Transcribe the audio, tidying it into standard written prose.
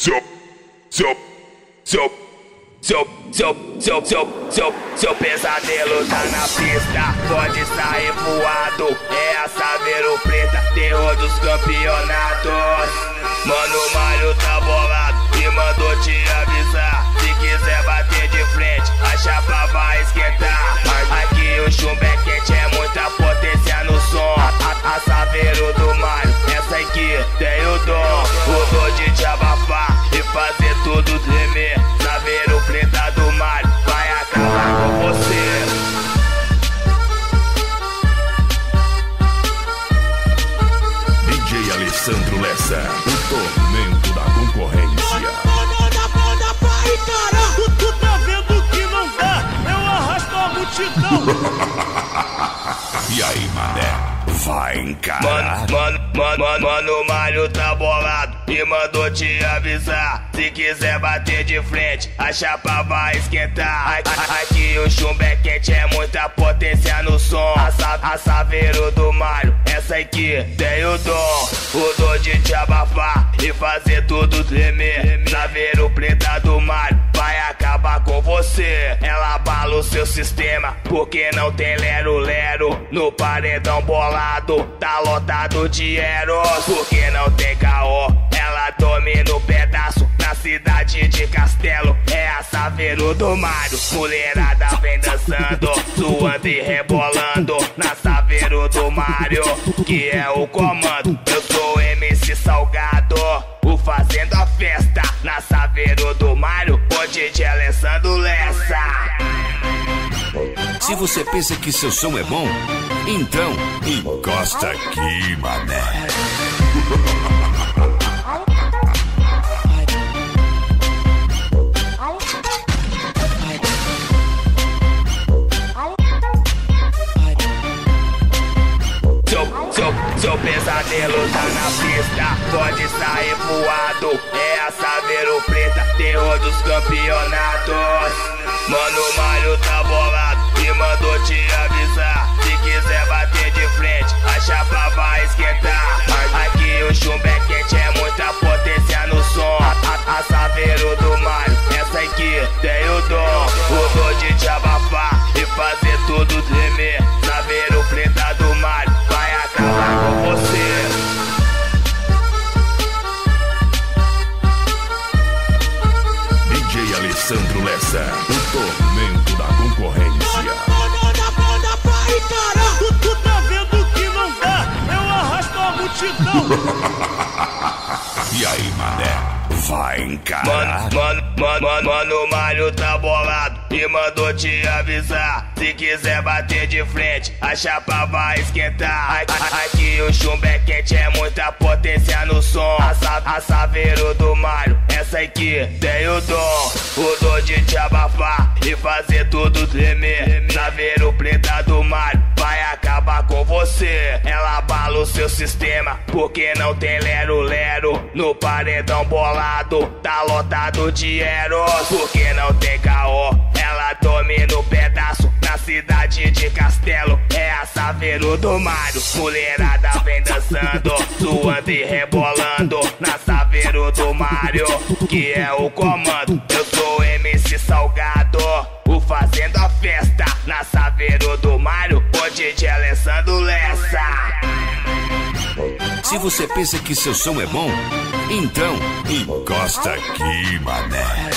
Seu pesadelo tá na pista, pode sair voado. É a Saveiro preta, terror dos campeonatos. Mano, o Mário tá bolado e mandou te avisar. Se quiser bater de frente, a chapa vai esquentar. Aqui o chumbo é quente, é muita potência no som. A Saveiro do Mário, essa aqui tem o dom. O dom de te abafar e fazer tudo tremer. Saveiro preta do Mário vai acabar com você. DJ Alessandro Lessa, o tormento da concorrência. Manda vai, cara, tu tá vendo que não dá, eu arrasto a multidão. E aí, mané? Vai encarar. Mano, o Mário tá bolado e mandou te avisar. Se quiser bater de frente, a chapa vai esquentar. Aqui o chumbo é quente, é muita potência no som. A Saveiro do Mário, essa aqui tem o dom. O dom de te abafar e fazer tudo tremer. Saveiro preta do Mário vai acabar com você. Ela abala o seu sistema porque não tem lero-lero. No paredão bolado tá lotado de heróis, porque não tem caô. Ela domina o pedaço na cidade de Castelo. É a Saveiro do Mário, mulherada vem dançando, suando e rebolando na Saveiro do Mário, que é o comando. Eu sou MC Salgado, o fazendo a festa na Saveiro do Mário, o DJ Alessandro Lessa. Se você pensa que seu som é bom, então encosta aqui, mané. Seu pesadelo tá na pista, pode sair voado. É a Saveiro preta, terror dos campeonatos. Mano, o Mário tá bolado e mandou te avisar. Se quiser bater de frente, a chapa vai esquentar. Aqui o chumbo é quente, é muita potência no som. A Saveiro do Mário, essa aqui tem o dom. O dom de te abafar e fazer tudo tremer. Saveiro preta do Mário vai acabar com você. DJ Alessandro Lessa, o tormento da concorrência. Manda vai, cara, tu tá vendo que não dá, eu arrasto a multidão. E aí, mané? Vai encarar. Mano, o Mário tá bolado e mandou te avisar. Se quiser bater de frente, a chapa vai esquentar. Aqui o chumbo é quente, é muita potência no som. A Saveiro do Mário, essa aqui tem o dom. O dom de te abafar e fazer tudo tremer. Saveiro preta do Mário vai acabar com você. Ela abala o seu sistema porque não tem lero-lero. No paredão bolado tá lotado de heróis, porque não tem caô. Ela domina o pedaço na cidade de Castelo. É a Saveiro do Mário, mulherada vem dançando, suando e rebolando na Saveiro do Mário, que é o comando. Eu sou MC Salgado, o fazendo a festa na Saveiro do Mário, o DJ Alessandro Lessa. Se você pensa que seu som é bom, então encosta aqui, mané.